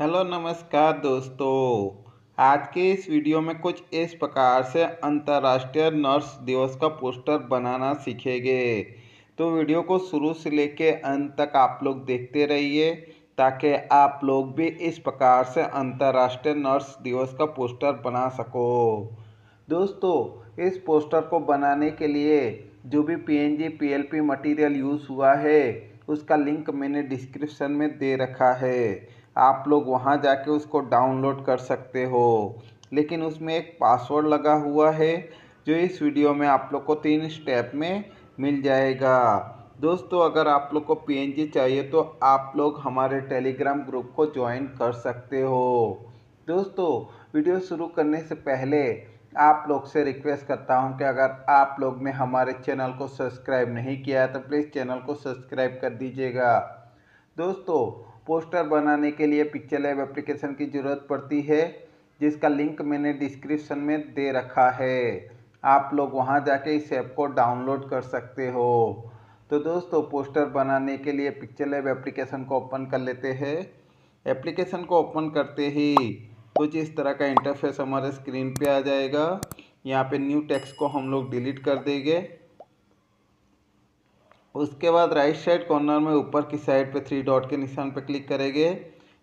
Hello नमस्कार दोस्तों, आज के इस वीडियो में कुछ इस प्रकार से अंतर्राष्ट्रीय नर्स दिवस का पोस्टर बनाना सीखेंगे। तो वीडियो को शुरू से लेके अंत तक आप लोग देखते रहिए ताकि आप लोग भी इस प्रकार से अंतर्राष्ट्रीय नर्स दिवस का पोस्टर बना सको। दोस्तों, इस पोस्टर को बनाने के लिए जो भी PNG PLP मटीरियल यूज़ हुआ है उसका लिंक मैंने डिस्क्रिप्शन में दे रखा है, आप लोग वहां जाके उसको डाउनलोड कर सकते हो। लेकिन उसमें एक पासवर्ड लगा हुआ है जो इस वीडियो में आप लोग को 3 स्टेप में मिल जाएगा। दोस्तों, अगर आप लोग को PNG चाहिए तो आप लोग हमारे टेलीग्राम ग्रुप को ज्वाइन कर सकते हो। दोस्तों, वीडियो शुरू करने से पहले आप लोग से रिक्वेस्ट करता हूं कि अगर आप लोग ने हमारे चैनल को सब्सक्राइब नहीं किया है तो प्लीज़ चैनल को सब्सक्राइब कर दीजिएगा। दोस्तों, पोस्टर बनाने के लिए पिक्सेल लैब एप्लीकेशन की ज़रूरत पड़ती है जिसका लिंक मैंने डिस्क्रिप्शन में दे रखा है, आप लोग वहां जाके इस ऐप को डाउनलोड कर सकते हो। तो दोस्तों, पोस्टर बनाने के लिए पिक्सेल लैब एप्लीकेशन को ओपन कर लेते हैं। एप्लीकेशन को ओपन करते ही कुछ इस तरह का इंटरफेस हमारे स्क्रीन पे आ जाएगा। यहाँ पे न्यू टेक्स्ट को हम लोग डिलीट कर देंगे। उसके बाद राइट साइड कॉर्नर में ऊपर की साइड पे 3 डॉट के निशान पे क्लिक करेंगे,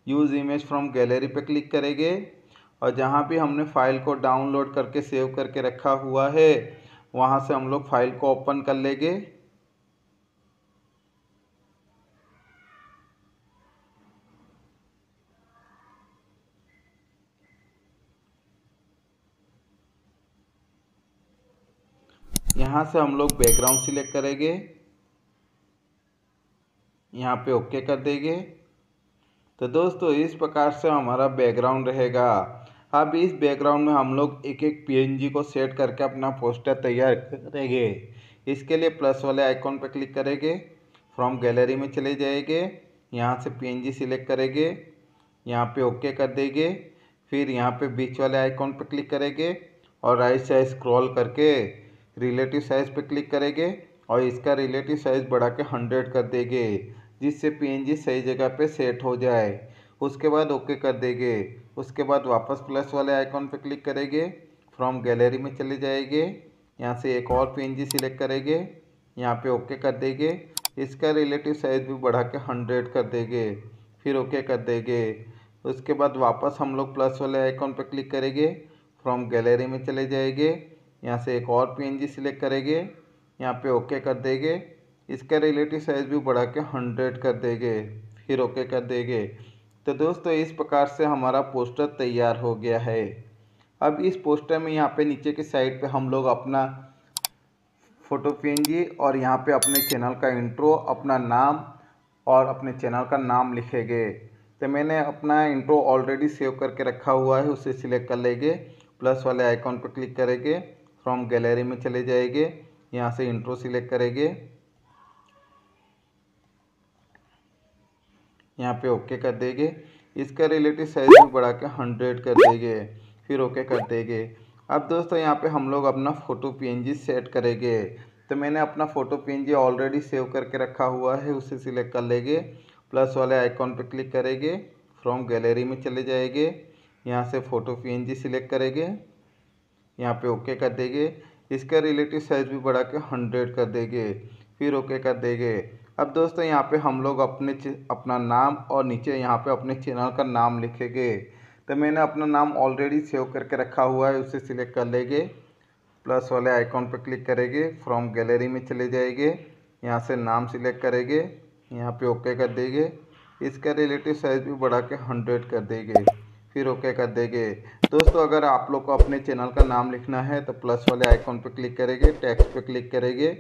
यूज़ इमेज फ्रॉम गैलरी पे क्लिक करेंगे और जहाँ भी हमने फाइल को डाउनलोड करके सेव करके रखा हुआ है वहाँ से हम लोग फाइल को ओपन कर लेंगे। यहाँ से हम लोग बैकग्राउंड सिलेक्ट करेंगे, यहाँ पे ओके कर देंगे। तो दोस्तों, इस प्रकार से हमारा बैकग्राउंड रहेगा। अब इस बैकग्राउंड में हम लोग एक एक PNG को सेट करके अपना पोस्टर तैयार करेंगे। इसके लिए प्लस वाले आइकॉन पर क्लिक करेंगे, फ्रॉम गैलरी में चले जाएंगे, यहाँ से PNG सिलेक्ट करेंगे, यहाँ पे ओके कर देंगे। फिर यहाँ पे बीच वाले आइकॉन पर क्लिक करेंगे और राइट साइड स्क्रॉल करके रिलेटिव साइज़ पे क्लिक करेंगे और इसका रिलेटिव साइज़ बढ़ा के 100 कर देंगे जिससे PNG सही जगह पे सेट हो जाए। उसके बाद ओके कर देंगे। उसके बाद वापस प्लस वाले आइकॉन पे क्लिक करेंगे, फ्रॉम गैलरी में चले जाएंगे, यहाँ से एक और PNG सिलेक्ट करेंगे, यहाँ पे ओके कर देंगे। इसका रिलेटिव साइज़ भी बढ़ा के 100 कर देंगे, फिर ओके कर देंगे। उसके बाद वापस हम लोग प्लस वाले आइकॉन पर क्लिक करेंगे, फ्रॉम गैलरी में चले जाएंगे, यहाँ से एक और PNG सिलेक्ट करेंगे, यहाँ पे ओके कर देंगे। इसका रिलेटिव साइज़ भी बढ़ा के 100 कर देंगे, फिर ओके कर देंगे। तो दोस्तों, इस प्रकार से हमारा पोस्टर तैयार हो गया है। अब इस पोस्टर में यहाँ पे नीचे की साइड पे हम लोग अपना फ़ोटो PNG और यहाँ पे अपने चैनल का इंट्रो, अपना नाम और अपने चैनल का नाम लिखेंगे। तो मैंने अपना इंट्रो ऑलरेडी सेव करके रखा हुआ है, उसे सिलेक्ट कर लेंगे, प्लस वाले आइकॉन पर क्लिक करेंगे, फ्रॉम गैलरी में चले जाएंगे, यहाँ से इंट्रो सिलेक्ट करेंगे, यहाँ पे ओके कर देंगे। इसका रिलेटिव साइज भी बढ़ा के 100 कर देंगे, फिर ओके कर देंगे। अब दोस्तों, यहाँ पे हम लोग अपना फ़ोटो PNG सेट करेंगे। तो मैंने अपना फ़ोटो PNG ऑलरेडी सेव करके रखा हुआ है, उसे सिलेक्ट कर लेंगे, प्लस वाले आइकॉन पर क्लिक करेंगे, फ्रॉम गैलरी में चले जाएंगे, यहाँ से फ़ोटो PNG सिलेक्ट करेंगे, यहाँ पे ओके कर देंगे। इसका रिलेटिव साइज़ भी बढ़ा के 100 कर देंगे, फिर ओके कर देंगे। अब दोस्तों, यहाँ पे हम लोग अपना नाम और नीचे यहाँ पे अपने चैनल का नाम लिखेंगे। तो मैंने अपना नाम ऑलरेडी सेव करके रखा हुआ है, उसे सिलेक्ट कर लेंगे, प्लस वाले आइकॉन पर क्लिक करेंगे, फ्रॉम गैलरी में चले जाएंगे, यहाँ से नाम सिलेक्ट करेंगे, यहाँ पर ओके कर देंगे। इसका रिलेटिव साइज़ भी बढ़ा के 100 कर देंगे, फिर ओके कर देंगे। दोस्तों, अगर आप लोग को अपने चैनल का नाम लिखना है तो प्लस वाले आइकॉन पर क्लिक करेंगे, टेक्स्ट पे क्लिक करेंगे,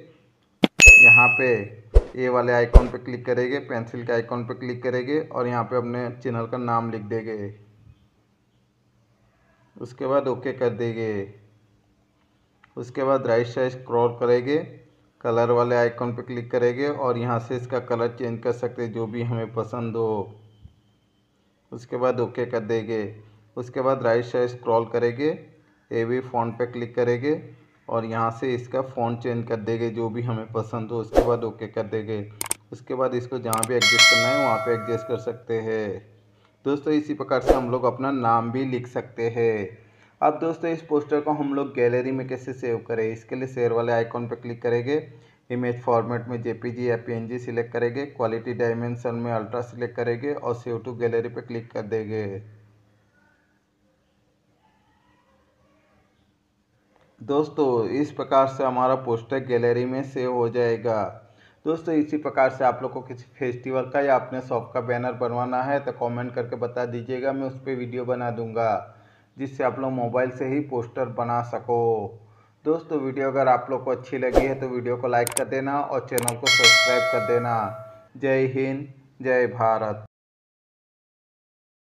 यहाँ पे ए वाले आइकॉन पर क्लिक करेंगे, पेंसिल के आइकॉन पर क्लिक करेंगे और यहाँ पे अपने चैनल का नाम लिख देंगे। उसके बाद ओके कर देंगे। उसके बाद राइट साइड स्क्रॉल करेंगे, कलर वाले आइकॉन पर क्लिक करेंगे और यहाँ से इसका कलर चेंज कर सकते हैं जो भी हमें पसंद हो। उसके बाद ओके कर देंगे। उसके बाद राइट साइड स्क्रॉल करेंगे, AV फ़ॉन्ट पे क्लिक करेंगे और यहाँ से इसका फ़ॉन्ट चेंज कर देंगे जो भी हमें पसंद हो। उसके बाद ओके कर देंगे। उसके बाद इसको जहाँ भी एडजस्ट करना है वहाँ पे एडजस्ट कर सकते हैं। दोस्तों इसी प्रकार से हम लोग अपना नाम भी लिख सकते हैं। अब दोस्तों इस पोस्टर को हम लोग गैलरी में कैसे सेव करें, इसके लिए शेयर वाले आइकॉन पर क्लिक करेंगे। इमेज फॉर्मेट में जेपीजी या पीएनजी सिलेक्ट करेंगे, क्वालिटी डायमेंशन में अल्ट्रा सिलेक्ट करेंगे और सेव टू गैलरी पर क्लिक कर देंगे। दोस्तों इस प्रकार से हमारा पोस्टर गैलरी में सेव हो जाएगा। दोस्तों इसी प्रकार से आप लोग को किसी फेस्टिवल का या अपने शॉप का बैनर बनवाना है तो कमेंट करके बता दीजिएगा, मैं उस पर वीडियो बना दूंगा जिससे आप लोग मोबाइल से ही पोस्टर बना सको। दोस्तों वीडियो अगर आप लोग को अच्छी लगी है तो वीडियो को लाइक कर देना और चैनल को सब्सक्राइब कर देना। जय हिंद, जय भारत।